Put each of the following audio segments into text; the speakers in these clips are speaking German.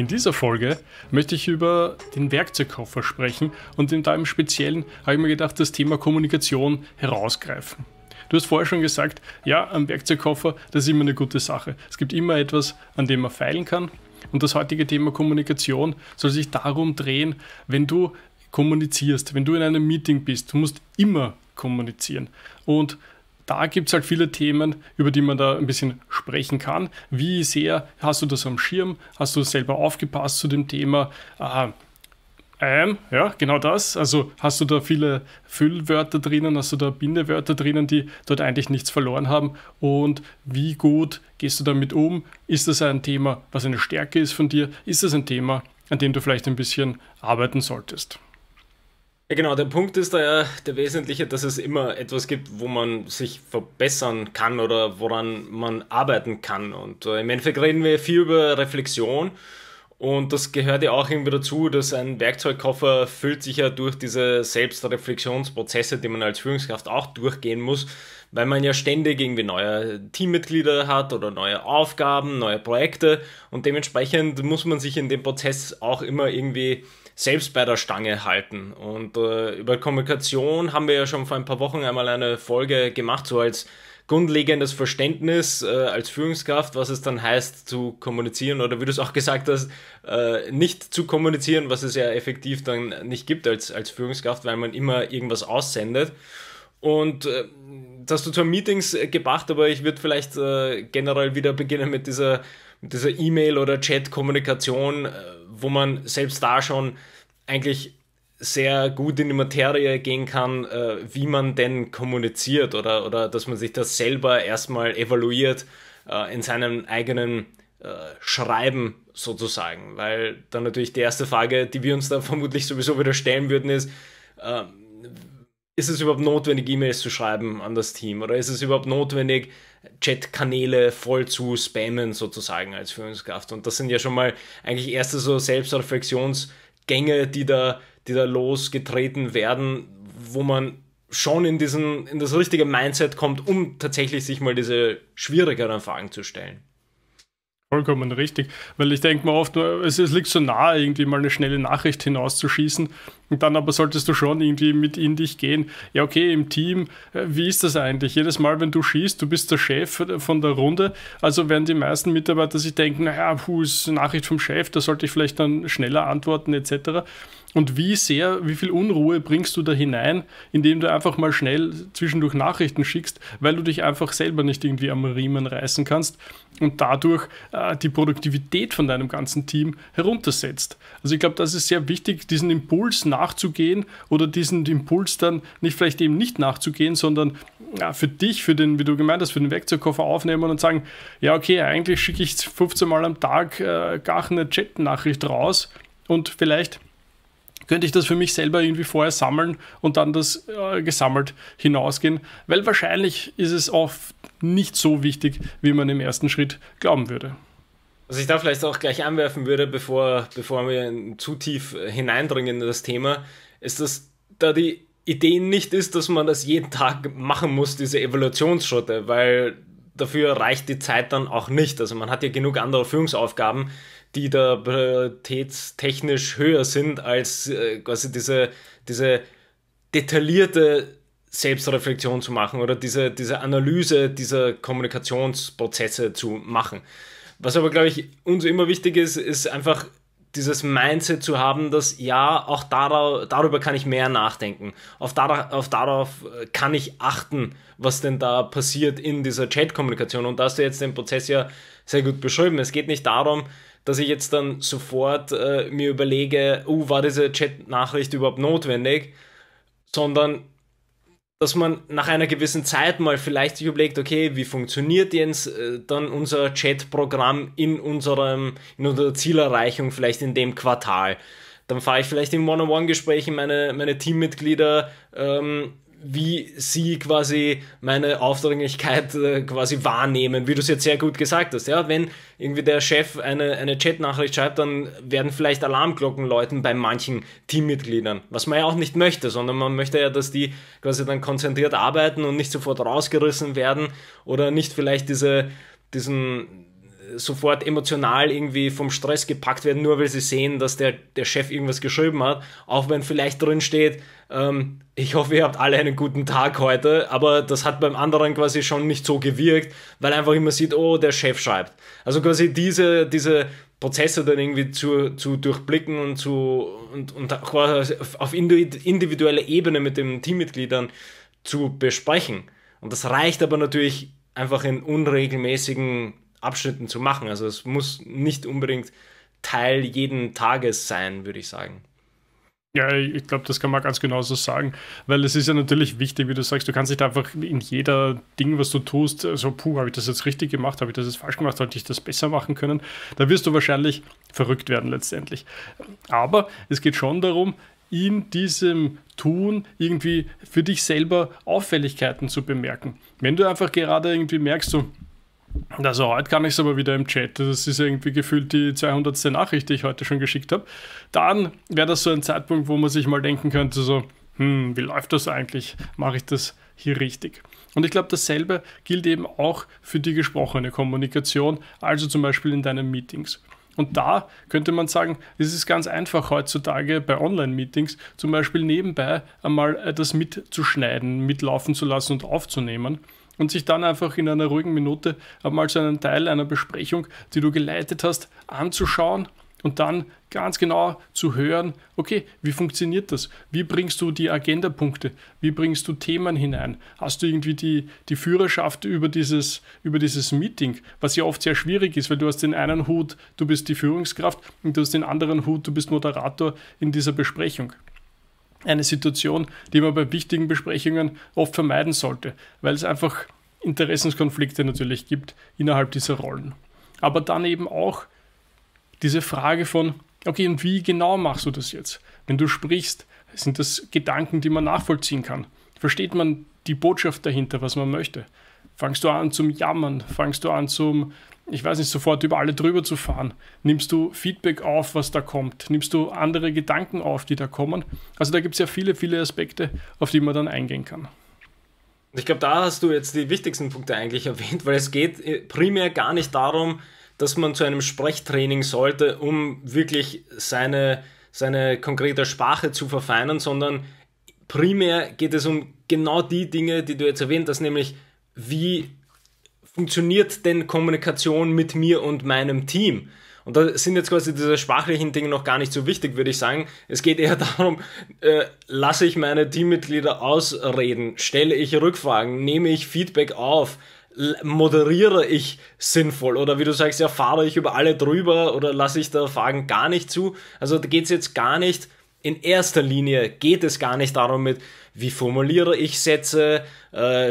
In dieser Folge möchte ich über den Werkzeugkoffer sprechen und da im Speziellen habe ich mir gedacht, das Thema Kommunikation herausgreifen. Du hast vorher schon gesagt, ja, ein Werkzeugkoffer, das ist immer eine gute Sache. Es gibt immer etwas, an dem man feilen kann und das heutige Thema Kommunikation soll sich darum drehen, wenn du kommunizierst, wenn du in einem Meeting bist, du musst immer kommunizieren und da gibt es halt viele Themen, über die man da ein bisschen sprechen kann. Wie sehr hast du das am Schirm? Hast du selber aufgepasst zu dem Thema? Ja, genau das. Also hast du da viele Füllwörter drinnen? Hast du da Bindewörter drinnen, die dort eigentlich nichts verloren haben? Und wie gut gehst du damit um? Ist das ein Thema, was eine Stärke ist von dir? Ist das ein Thema, an dem du vielleicht ein bisschen arbeiten solltest? Ja genau, der Punkt ist da ja der wesentliche, dass es immer etwas gibt, wo man sich verbessern kann oder woran man arbeiten kann. Und im Endeffekt reden wir viel über Reflexion und das gehört ja auch irgendwie dazu, dass ein Werkzeugkoffer füllt sich ja durch diese Selbstreflexionsprozesse, die man als Führungskraft auch durchgehen muss, weil man ja ständig irgendwie neue Teammitglieder hat oder neue Aufgaben, neue Projekte und dementsprechend muss man sich in dem Prozess auch immer irgendwie selbst bei der Stange halten. Und über Kommunikation haben wir ja schon vor ein paar Wochen einmal eine Folge gemacht, so als grundlegendes Verständnis als Führungskraft, was es dann heißt zu kommunizieren oder wie du es auch gesagt hast, nicht zu kommunizieren, was es ja effektiv dann nicht gibt als Führungskraft, weil man immer irgendwas aussendet. Und das hast du zwar Meetings gebracht, aber ich würde vielleicht generell wieder beginnen mit dieser E-Mail- oder Chat-Kommunikation, wo man selbst da schon eigentlich sehr gut in die Materie gehen kann, wie man denn kommuniziert oder dass man sich das selber erstmal evaluiert in seinem eigenen Schreiben sozusagen. Weil dann natürlich die erste Frage, die wir uns da vermutlich sowieso wieder stellen würden, ist, ist es überhaupt notwendig, E-Mails zu schreiben an das Team oder ist es überhaupt notwendig, Chatkanäle voll zu spammen sozusagen als Führungskraft? Und das sind ja schon mal eigentlich erste so Selbstreflexionsgänge, die da losgetreten werden, wo man schon in das richtige Mindset kommt, um tatsächlich sich mal diese schwierigeren Fragen zu stellen. Vollkommen richtig, weil ich denke mir oft, es liegt so nahe, irgendwie mal eine schnelle Nachricht hinauszuschießen und dann aber solltest du schon irgendwie mit in dich gehen. Ja okay, im Team, wie ist das eigentlich? Jedes Mal, wenn du schießt, du bist der Chef von der Runde, also werden die meisten Mitarbeiter sich denken, naja, ist eine Nachricht vom Chef, da sollte ich vielleicht dann schneller antworten etc. Und wie viel Unruhe bringst du da hinein, indem du einfach mal schnell zwischendurch Nachrichten schickst, weil du dich einfach selber nicht irgendwie am Riemen reißen kannst und dadurch die Produktivität von deinem ganzen Team heruntersetzt. Also ich glaube, das ist sehr wichtig, diesen Impuls nachzugehen oder diesen Impuls dann nicht vielleicht eben nicht nachzugehen, sondern für dich, wie du gemeint hast, für den Werkzeugkoffer aufnehmen und sagen, ja okay, eigentlich schicke ich 15 Mal am Tag gar eine Chat-Nachricht raus und vielleicht könnte ich das für mich selber irgendwie vorher sammeln und dann das gesammelt hinausgehen, weil wahrscheinlich ist es oft nicht so wichtig, wie man im ersten Schritt glauben würde. Was ich da vielleicht auch gleich anwerfen würde, bevor wir zu tief hineindringen in das Thema, ist, dass da die Idee nicht ist, dass man das jeden Tag machen muss, diese Evaluationsschritte, weil dafür reicht die Zeit dann auch nicht. Also man hat ja genug andere Führungsaufgaben, die da prioritätstechnisch höher sind als quasi diese detaillierte Selbstreflexion zu machen oder diese Analyse dieser Kommunikationsprozesse zu machen. Was aber, glaube ich, uns immer wichtig ist, ist einfach dieses Mindset zu haben, dass ja, auch darüber kann ich mehr nachdenken. Darauf kann ich achten, was denn da passiert in dieser Chat-Kommunikation. Und da hast du jetzt den Prozess ja sehr gut beschrieben. Es geht nicht darum, dass ich jetzt dann sofort mir überlege, war diese Chat-Nachricht überhaupt notwendig, sondern dass man nach einer gewissen Zeit mal vielleicht sich überlegt, okay, wie funktioniert jetzt dann unser Chat-Programm in unserer Zielerreichung, vielleicht in dem Quartal. Dann frage ich vielleicht im One-on-One-Gespräch meine Teammitglieder, wie sie quasi meine Aufdringlichkeit quasi wahrnehmen, wie du es jetzt sehr gut gesagt hast. Ja, wenn irgendwie der Chef eine Chat-Nachricht schreibt, dann werden vielleicht Alarmglocken läuten bei manchen Teammitgliedern, was man ja auch nicht möchte, sondern man möchte ja, dass die quasi dann konzentriert arbeiten und nicht sofort rausgerissen werden oder nicht vielleicht diesen sofort emotional irgendwie vom Stress gepackt werden, nur weil sie sehen, dass der Chef irgendwas geschrieben hat, auch wenn vielleicht drin steht, ich hoffe, ihr habt alle einen guten Tag heute, aber das hat beim anderen quasi schon nicht so gewirkt, weil einfach immer sieht, oh, der Chef schreibt. Also quasi diese Prozesse dann irgendwie zu durchblicken und und auf individueller Ebene mit den Teammitgliedern zu besprechen. Und das reicht aber natürlich einfach in unregelmäßigen Abschnitten zu machen. Also es muss nicht unbedingt Teil jeden Tages sein, würde ich sagen. Ja, ich glaube, das kann man ganz genauso sagen, weil es ist ja natürlich wichtig, wie du sagst, du kannst nicht einfach in jeder Ding, was du tust, so, puh, habe ich das jetzt richtig gemacht, habe ich das jetzt falsch gemacht, sollte ich das besser machen können, da wirst du wahrscheinlich verrückt werden letztendlich. Aber es geht schon darum, in diesem Tun irgendwie für dich selber Auffälligkeiten zu bemerken. Wenn du einfach gerade irgendwie merkst, so, also heute kann ich es aber wieder im Chat, das ist irgendwie gefühlt die 200. Nachricht, die ich heute schon geschickt habe, dann wäre das so ein Zeitpunkt, wo man sich mal denken könnte, so, wie läuft das eigentlich, mache ich das hier richtig? Und ich glaube, dasselbe gilt eben auch für die gesprochene Kommunikation, also zum Beispiel in deinen Meetings. Und da könnte man sagen, es ist ganz einfach heutzutage bei Online-Meetings zum Beispiel nebenbei einmal das mitzuschneiden, mitlaufen zu lassen und aufzunehmen. Und sich dann einfach in einer ruhigen Minute einmal so einen Teil einer Besprechung, die du geleitet hast, anzuschauen und dann ganz genau zu hören, okay, wie funktioniert das? Wie bringst du die Agendapunkte? Wie bringst du Themen hinein? Hast du irgendwie die Führerschaft über dieses Meeting, was ja oft sehr schwierig ist, weil du hast den einen Hut, du bist die Führungskraft und du hast den anderen Hut, du bist Moderator in dieser Besprechung. Eine Situation, die man bei wichtigen Besprechungen oft vermeiden sollte, weil es einfach Interessenskonflikte natürlich gibt innerhalb dieser Rollen. Aber dann eben auch diese Frage von, okay, und wie genau machst du das jetzt? Wenn du sprichst, sind das Gedanken, die man nachvollziehen kann? Versteht man die Botschaft dahinter, was man möchte? Fangst du an zum Jammern? Fangst du an zum, ich weiß nicht, sofort über alle drüber zu fahren? Nimmst du Feedback auf, was da kommt? Nimmst du andere Gedanken auf, die da kommen? Also da gibt es ja viele, viele Aspekte, auf die man dann eingehen kann. Ich glaube, da hast du jetzt die wichtigsten Punkte eigentlich erwähnt, weil es geht primär gar nicht darum, dass man zu einem Sprechtraining sollte, um wirklich seine konkrete Sprache zu verfeinern, sondern primär geht es um genau die Dinge, die du jetzt erwähnt hast, nämlich wie funktioniert denn Kommunikation mit mir und meinem Team? Und da sind jetzt quasi diese sprachlichen Dinge noch gar nicht so wichtig, würde ich sagen. Es geht eher darum, lasse ich meine Teammitglieder ausreden, stelle ich Rückfragen, nehme ich Feedback auf, moderiere ich sinnvoll oder wie du sagst, ja, fahre ich über alle drüber oder lasse ich da Fragen gar nicht zu. Also da geht es jetzt gar nicht, in erster Linie geht es gar nicht darum mit, wie formuliere ich Sätze,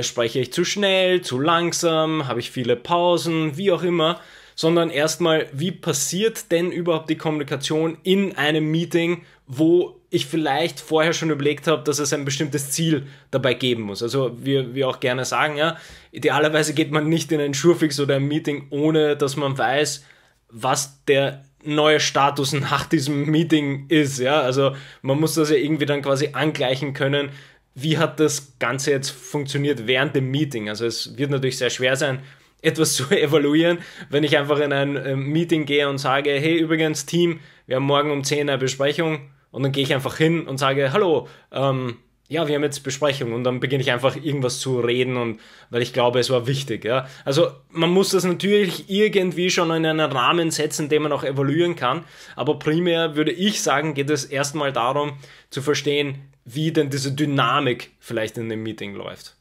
spreche ich zu schnell, zu langsam, habe ich viele Pausen, wie auch immer, sondern erstmal, wie passiert denn überhaupt die Kommunikation in einem Meeting, wo ich vielleicht vorher schon überlegt habe, dass es ein bestimmtes Ziel dabei geben muss. Also wir auch gerne sagen, ja, idealerweise geht man nicht in einen Schurfix oder ein Meeting, ohne dass man weiß, was der neue Status nach diesem Meeting ist, ja, also man muss das ja irgendwie dann quasi angleichen können, wie hat das Ganze jetzt funktioniert während dem Meeting, also es wird natürlich sehr schwer sein, etwas zu evaluieren, wenn ich einfach in ein Meeting gehe und sage, hey übrigens Team, wir haben morgen um 10 eine Besprechung und dann gehe ich einfach hin und sage, hallo, ja, wir haben jetzt Besprechung und dann beginne ich einfach irgendwas zu reden und weil ich glaube, es war wichtig. Ja. Also man muss das natürlich irgendwie schon in einen Rahmen setzen, den man auch evaluieren kann, aber primär würde ich sagen, geht es erstmal darum zu verstehen, wie denn diese Dynamik vielleicht in dem Meeting läuft.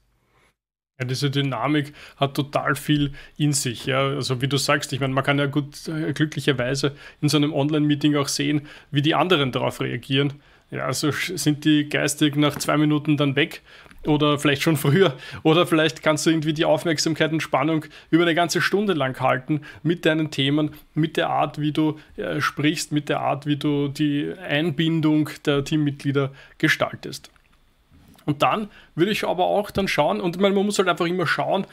Ja, diese Dynamik hat total viel in sich. Ja. Also wie du sagst, ich meine, man kann ja glücklicherweise in so einem Online-Meeting auch sehen, wie die anderen darauf reagieren. Ja, also sind die geistig nach 2 Minuten dann weg oder vielleicht schon früher oder vielleicht kannst du irgendwie die Aufmerksamkeit und Spannung über eine ganze Stunde lang halten mit deinen Themen, mit der Art, wie du sprichst, mit der Art, wie du die Einbindung der Teammitglieder gestaltest. Und dann würde ich aber auch dann schauen, und man muss halt einfach immer schauen,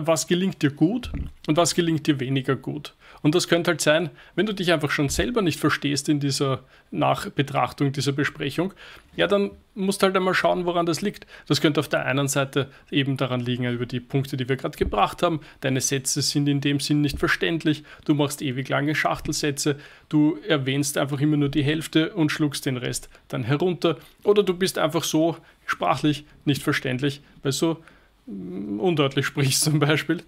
was gelingt dir gut und was gelingt dir weniger gut. Und das könnte halt sein, wenn du dich einfach schon selber nicht verstehst in dieser Nachbetrachtung, dieser Besprechung, Ja, dann musst du halt einmal schauen, woran das liegt. Das könnte auf der einen Seite eben daran liegen, über die Punkte, die wir gerade gebracht haben. Deine Sätze sind in dem Sinn nicht verständlich. Du machst ewig lange Schachtelsätze. Du erwähnst einfach immer nur die Hälfte und schluckst den Rest dann herunter. Oder du bist einfach so sprachlich nicht verständlich, weil so undeutlich sprichst zum Beispiel,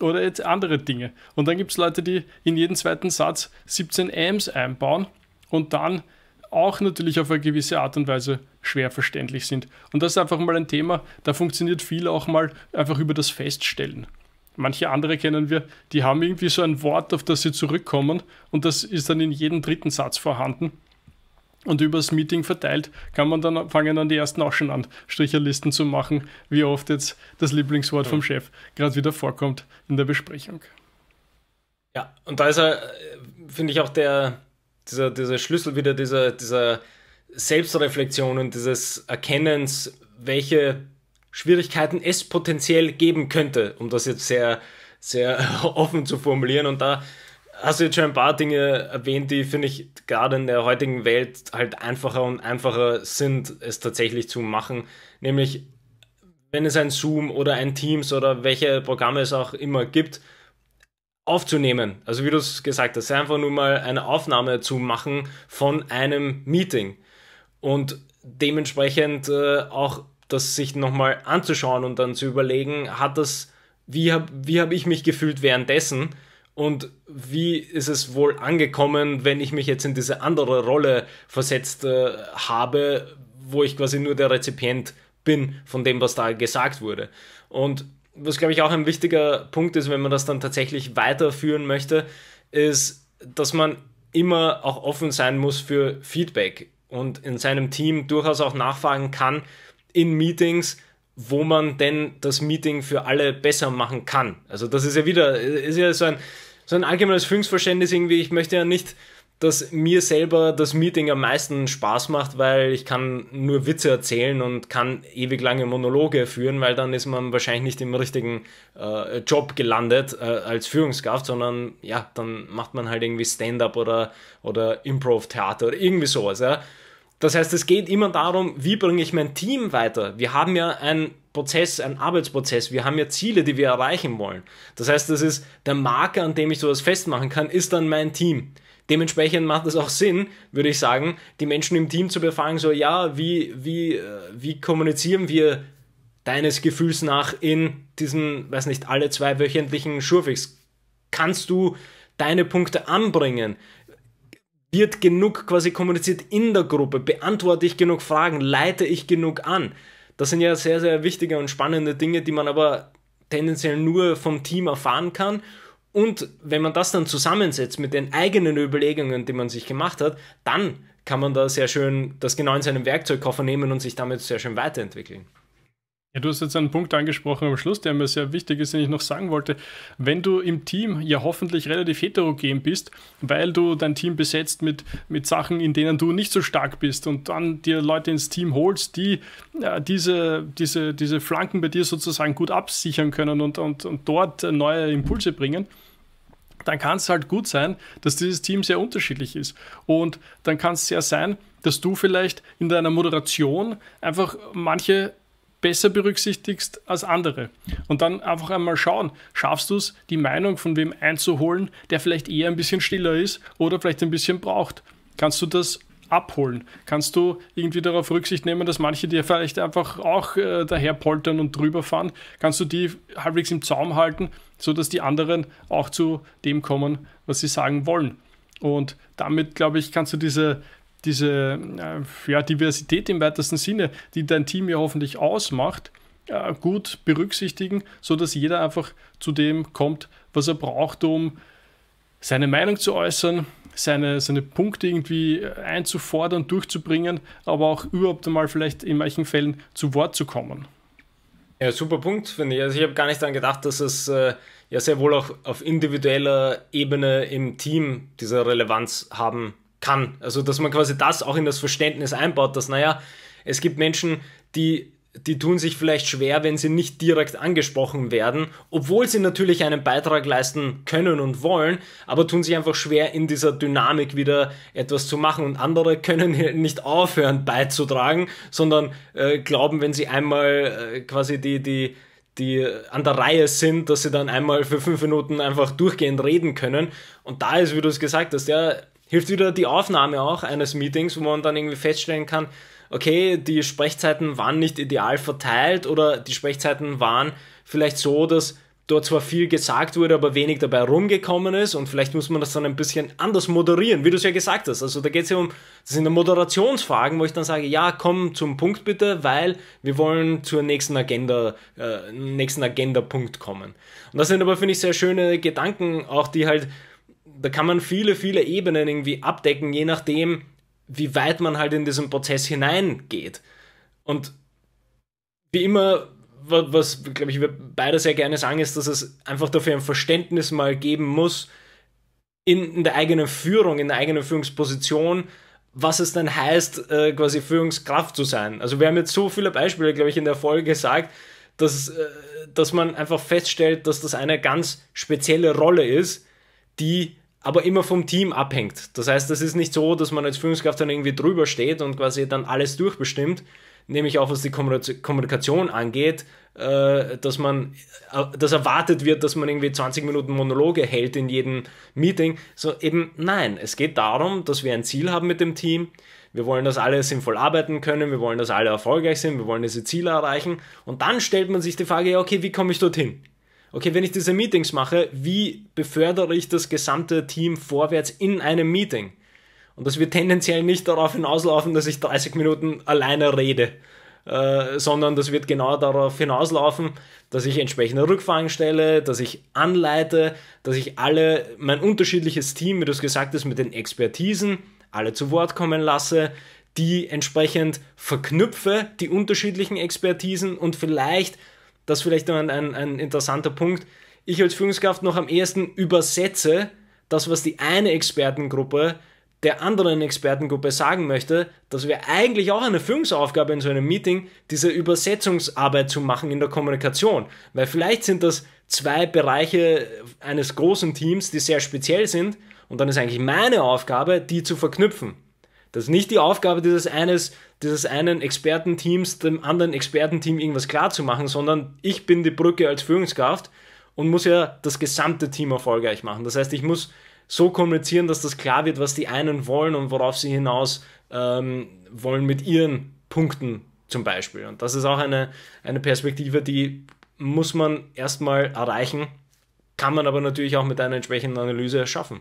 oder jetzt andere Dinge. Und dann gibt es Leute, die in jeden zweiten Satz 17 Ams einbauen und dann auch natürlich auf eine gewisse Art und Weise schwer verständlich sind. Und das ist einfach mal ein Thema, da funktioniert viel auch mal einfach über das Feststellen. Manche andere kennen wir, die haben irgendwie so ein Wort, auf das sie zurückkommen, und das ist dann in jedem dritten Satz vorhanden. Und übers Meeting verteilt kann man dann fangen an, die ersten auch schon an, Stricherlisten zu machen, wie oft jetzt das Lieblingswort vom Chef gerade wieder vorkommt in der Besprechung. Ja, und da ist er, finde ich, auch dieser Schlüssel wieder, dieser Selbstreflexion und dieses Erkennens, welche Schwierigkeiten es potenziell geben könnte, um das jetzt sehr, sehr offen zu formulieren. Und da hast du jetzt schon ein paar Dinge erwähnt, die, finde ich, gerade in der heutigen Welt halt einfacher und einfacher sind, es tatsächlich zu machen. Nämlich, wenn es ein Zoom oder ein Teams oder welche Programme es auch immer gibt, aufzunehmen. Also wie du es gesagt hast, einfach nur mal eine Aufnahme zu machen von einem Meeting und dementsprechend auch das sich nochmal anzuschauen und dann zu überlegen, wie habe ich mich gefühlt währenddessen? Und wie ist es wohl angekommen, wenn ich mich jetzt in diese andere Rolle versetzt habe, wo ich quasi nur der Rezipient bin von dem, was da gesagt wurde. Und was, glaube ich, auch ein wichtiger Punkt ist, wenn man das dann tatsächlich weiterführen möchte, ist, dass man immer auch offen sein muss für Feedback und in seinem Team durchaus auch nachfragen kann in Meetings, wo man denn das Meeting für alle besser machen kann. Also das ist ja wieder, ist ja so ein allgemeines Führungsverständnis irgendwie. Ich möchte ja nicht, dass mir selber das Meeting am meisten Spaß macht, weil ich kann nur Witze erzählen und kann ewig lange Monologe führen, weil dann ist man wahrscheinlich nicht im richtigen Job gelandet als Führungskraft, sondern ja, dann macht man halt irgendwie Stand-up oder Improv-Theater oder irgendwie sowas, ja. Das heißt, es geht immer darum, wie bringe ich mein Team weiter? Wir haben ja einen Prozess, einen Arbeitsprozess, wir haben ja Ziele, die wir erreichen wollen. Das heißt, das ist der Marker, an dem ich sowas festmachen kann, ist dann mein Team. Dementsprechend macht es auch Sinn, würde ich sagen, die Menschen im Team zu befragen, so ja, wie kommunizieren wir deines Gefühls nach in diesen, weiß nicht, alle zwei wöchentlichen Schurfix? Kannst du deine Punkte anbringen? Wird genug quasi kommuniziert in der Gruppe? Beantworte ich genug Fragen? Leite ich genug an? Das sind ja sehr, sehr wichtige und spannende Dinge, die man aber tendenziell nur vom Team erfahren kann. Und wenn man das dann zusammensetzt mit den eigenen Überlegungen, die man sich gemacht hat, dann kann man da sehr schön das genau in seinem Werkzeugkoffer nehmen und sich damit sehr schön weiterentwickeln. Ja, du hast jetzt einen Punkt angesprochen am Schluss, der mir sehr wichtig ist, den ich noch sagen wollte. Wenn du im Team ja hoffentlich relativ heterogen bist, weil du dein Team besetzt mit Sachen, in denen du nicht so stark bist, und dann dir Leute ins Team holst, die diese Flanken bei dir sozusagen gut absichern können und dort neue Impulse bringen, dann kann es halt gut sein, dass dieses Team sehr unterschiedlich ist. Und dann kann es sehr sein, dass du vielleicht in deiner Moderation einfach manche besser berücksichtigst als andere. Und dann einfach einmal schauen, schaffst du es, die Meinung von wem einzuholen, der vielleicht eher ein bisschen stiller ist oder vielleicht ein bisschen braucht? Kannst du das abholen? Kannst du irgendwie darauf Rücksicht nehmen, dass manche dir vielleicht einfach auch daher poltern und drüber fahren? Kannst du die halbwegs im Zaum halten, sodass die anderen auch zu dem kommen, was sie sagen wollen? Und damit, glaube ich, kannst du diese ja, Diversität im weitesten Sinne, die dein Team ja hoffentlich ausmacht, gut berücksichtigen, sodass jeder einfach zu dem kommt, was er braucht, um seine Meinung zu äußern, seine Punkte irgendwie einzufordern, durchzubringen, aber auch überhaupt mal vielleicht in manchen Fällen zu Wort zu kommen. Ja, super Punkt, finde ich. Also ich habe gar nicht daran gedacht, dass es ja sehr wohl auch auf individueller Ebene im Team diese Relevanz haben kann. Also dass man quasi das auch in das Verständnis einbaut, dass, naja, es gibt Menschen, die die tun sich vielleicht schwer, wenn sie nicht direkt angesprochen werden, obwohl sie natürlich einen Beitrag leisten können und wollen, aber tun sich einfach schwer, in dieser Dynamik wieder etwas zu machen. Und andere können nicht aufhören beizutragen, sondern glauben, wenn sie einmal quasi die an der Reihe sind, dass sie dann einmal für 5 Minuten einfach durchgehend reden können. Und da ist, wie du es gesagt hast, ja, hilft wieder die Aufnahme auch eines Meetings, wo man dann irgendwie feststellen kann, okay, die Sprechzeiten waren nicht ideal verteilt oder die Sprechzeiten waren vielleicht so, dass dort zwar viel gesagt wurde, aber wenig dabei rumgekommen ist, und vielleicht muss man das dann ein bisschen anders moderieren, wie du es ja gesagt hast. Also da geht es ja um, das sind ja Moderationsfragen, wo ich dann sage, ja, komm zum Punkt bitte, weil wir wollen zur nächsten Agenda, nächsten Agendapunkt kommen. Und das sind aber, finde ich, sehr schöne Gedanken, auch die halt, da kann man viele, viele Ebenen irgendwie abdecken, je nachdem, wie weit man halt in diesen Prozess hineingeht. Und wie immer, was, glaube ich, wir beide sehr gerne sagen, ist, dass es einfach dafür ein Verständnis mal geben muss, in der eigenen Führung, in der eigenen Führungsposition, was es dann heißt, quasi Führungskraft zu sein. Also wir haben jetzt so viele Beispiele, glaube ich, in der Folge gesagt, dass man einfach feststellt, dass das eine ganz spezielle Rolle ist, die aber immer vom Team abhängt. Das heißt, es ist nicht so, dass man als Führungskraft dann irgendwie drüber steht und quasi dann alles durchbestimmt, nämlich auch was die Kommunikation angeht, dass man, dass erwartet wird, dass man irgendwie 20 Minuten Monologe hält in jedem Meeting. So eben, nein, es geht darum, dass wir ein Ziel haben mit dem Team. Wir wollen, dass alle sinnvoll arbeiten können, wir wollen, dass alle erfolgreich sind, wir wollen diese Ziele erreichen. Und dann stellt man sich die Frage, ja, okay, wie komme ich dorthin? Okay, wenn ich diese Meetings mache, wie befördere ich das gesamte Team vorwärts in einem Meeting? Und das wird tendenziell nicht darauf hinauslaufen, dass ich 30 Minuten alleine rede, sondern das wird genau darauf hinauslaufen, dass ich entsprechende Rückfragen stelle, dass ich anleite, dass ich alle, mein unterschiedliches Team, wie du es gesagt hast, mit den Expertisen, alle zu Wort kommen lasse, die entsprechend verknüpfe, die unterschiedlichen Expertisen, und vielleicht, das ist vielleicht ein interessanter Punkt, ich als Führungskraft noch am ehesten übersetze das, was die eine Expertengruppe der anderen Expertengruppe sagen möchte, dass wir eigentlich auch eine Führungsaufgabe in so einem Meeting, diese Übersetzungsarbeit zu machen in der Kommunikation. Weil vielleicht sind das zwei Bereiche eines großen Teams, die sehr speziell sind, und dann ist eigentlich meine Aufgabe, die zu verknüpfen. Das ist nicht die Aufgabe dieses einen Expertenteams, dem anderen Expertenteam irgendwas klarzumachen, sondern ich bin die Brücke als Führungskraft und muss ja das gesamte Team erfolgreich machen. Das heißt, ich muss so kommunizieren, dass das klar wird, was die einen wollen und worauf sie hinaus wollen mit ihren Punkten zum Beispiel. Und das ist auch eine Perspektive, die muss man erstmal erreichen, kann man aber natürlich auch mit einer entsprechenden Analyse erschaffen.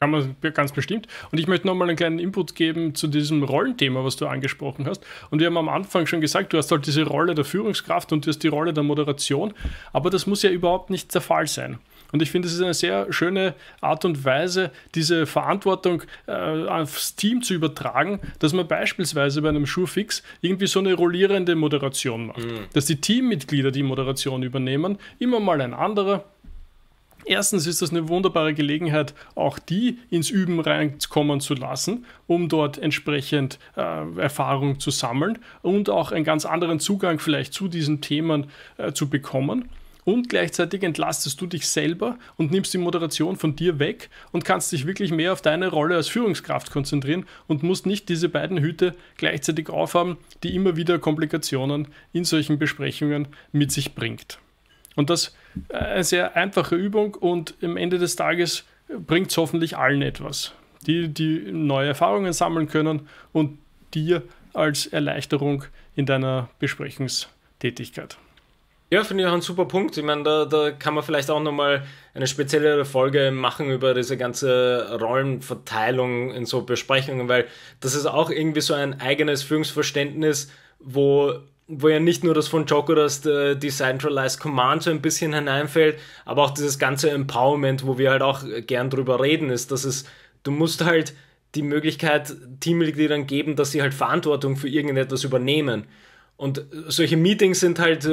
Kann man ganz bestimmt. Und ich möchte nochmal einen kleinen Input geben zu diesem Rollenthema, was du angesprochen hast. Und wir haben am Anfang schon gesagt, du hast halt diese Rolle der Führungskraft und du hast die Rolle der Moderation, aber das muss ja überhaupt nicht der Fall sein. Und ich finde, es ist eine sehr schöne Art und Weise, diese Verantwortung aufs Team zu übertragen, dass man beispielsweise bei einem Schuhfix irgendwie so eine rollierende Moderation macht. Mhm. Dass die Teammitglieder die Moderation übernehmen, immer mal ein anderer. Erstens ist das eine wunderbare Gelegenheit, auch die ins Üben reinkommen zu lassen, um dort entsprechend Erfahrung zu sammeln und auch einen ganz anderen Zugang vielleicht zu diesen Themen zu bekommen. Und gleichzeitig entlastest du dich selber und nimmst die Moderation von dir weg und kannst dich wirklich mehr auf deine Rolle als Führungskraft konzentrieren und musst nicht diese beiden Hüte gleichzeitig aufhaben, die immer wieder Komplikationen in solchen Besprechungen mit sich bringt. Und das ist eine sehr einfache Übung und am Ende des Tages bringt es hoffentlich allen etwas, die neue Erfahrungen sammeln können und dir als Erleichterung in deiner Besprechungstätigkeit. Ja, finde ich auch ein super Punkt. Ich meine, da kann man vielleicht auch nochmal eine speziellere Folge machen über diese ganze Rollenverteilung in so Besprechungen, weil das ist auch irgendwie so ein eigenes Führungsverständnis, wo ja nicht nur das von Jocko, das Decentralized Command so ein bisschen hineinfällt, aber auch dieses ganze Empowerment, wo wir halt auch gern drüber reden, ist, dass es, du musst halt die Möglichkeit Teammitgliedern geben, dass sie halt Verantwortung für irgendetwas übernehmen. Und solche Meetings sind halt,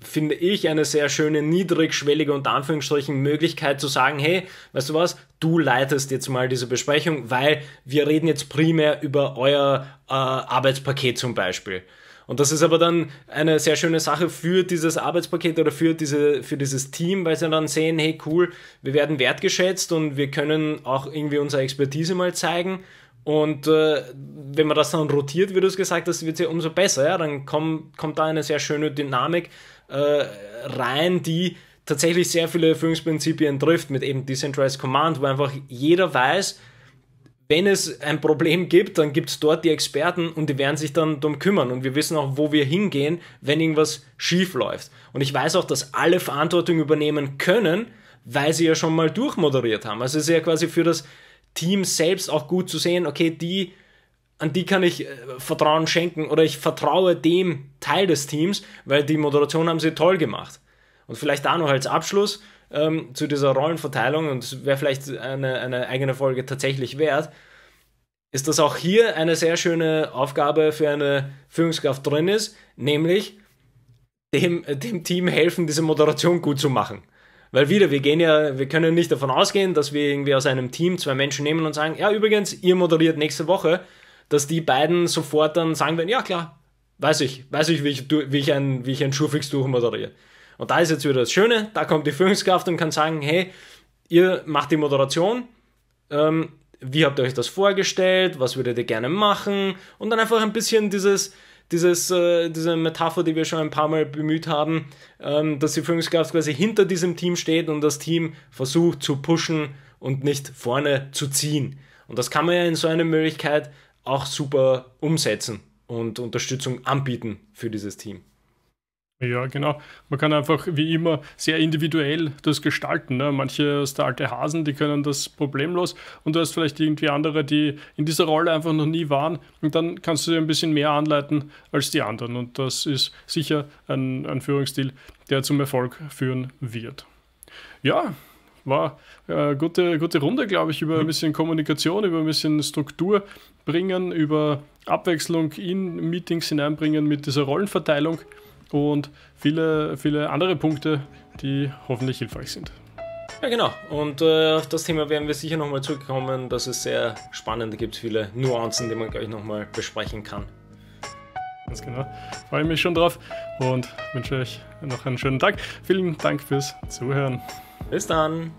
finde ich, eine sehr schöne, niedrigschwellige, unter Anführungsstrichen, Möglichkeit zu sagen, hey, weißt du was, du leitest jetzt mal diese Besprechung, weil wir reden jetzt primär über euer Arbeitspaket zum Beispiel. Und das ist aber dann eine sehr schöne Sache für dieses Arbeitspaket oder für dieses Team, weil sie dann sehen, hey cool, wir werden wertgeschätzt und wir können auch irgendwie unsere Expertise mal zeigen. Und wenn man das dann rotiert, wie du es gesagt hast, wird es ja umso besser. Ja? Dann kommt da eine sehr schöne Dynamik rein, die tatsächlich sehr viele Führungsprinzipien trifft, mit eben Decentralized Command, wo einfach jeder weiß, wenn es ein Problem gibt, dann gibt es dort die Experten und die werden sich dann darum kümmern. Und wir wissen auch, wo wir hingehen, wenn irgendwas schief läuft. Und ich weiß auch, dass alle Verantwortung übernehmen können, weil sie ja schon mal durchmoderiert haben. Also es ist ja quasi für das Team selbst auch gut zu sehen, okay, an die kann ich Vertrauen schenken oder ich vertraue dem Teil des Teams, weil die Moderation haben sie toll gemacht. Und vielleicht da noch als Abschluss zu dieser Rollenverteilung, und es wäre vielleicht eine eigene Folge tatsächlich wert, ist, dass auch hier eine sehr schöne Aufgabe für eine Führungskraft drin ist, nämlich dem Team helfen, diese Moderation gut zu machen. Weil wieder, wir können nicht davon ausgehen, dass wir irgendwie aus einem Team zwei Menschen nehmen und sagen, ja übrigens, ihr moderiert nächste Woche, dass die beiden sofort dann sagen werden, ja klar, weiß ich, wie ich ein Schurfix-Tuch moderiere. Und da ist jetzt wieder das Schöne, da kommt die Führungskraft und kann sagen, hey, ihr macht die Moderation, wie habt ihr euch das vorgestellt, was würdet ihr gerne machen? Und dann einfach ein bisschen diese Metapher, die wir schon ein paar Mal bemüht haben, dass die Führungskraft quasi hinter diesem Team steht und das Team versucht zu pushen und nicht vorne zu ziehen. Und das kann man ja in so einer Möglichkeit auch super umsetzen und Unterstützung anbieten für dieses Team. Ja, genau. Man kann einfach wie immer sehr individuell das gestalten. Ne? Manche aus der alte Hasen, die können das problemlos und du hast vielleicht irgendwie andere, die in dieser Rolle einfach noch nie waren und dann kannst du dir ein bisschen mehr anleiten als die anderen und das ist sicher ein Führungsstil, der zum Erfolg führen wird. Ja, war eine gute Runde, glaube ich, über ein bisschen Kommunikation, über ein bisschen Struktur bringen, über Abwechslung in Meetings hineinbringen mit dieser Rollenverteilung. Und viele, viele andere Punkte, die hoffentlich hilfreich sind. Ja, genau. Und auf das Thema werden wir sicher nochmal zurückkommen, dass es sehr spannend gibt, viele Nuancen, die man gleich nochmal besprechen kann. Ganz genau. Freue mich schon drauf und wünsche euch noch einen schönen Tag. Vielen Dank fürs Zuhören. Bis dann.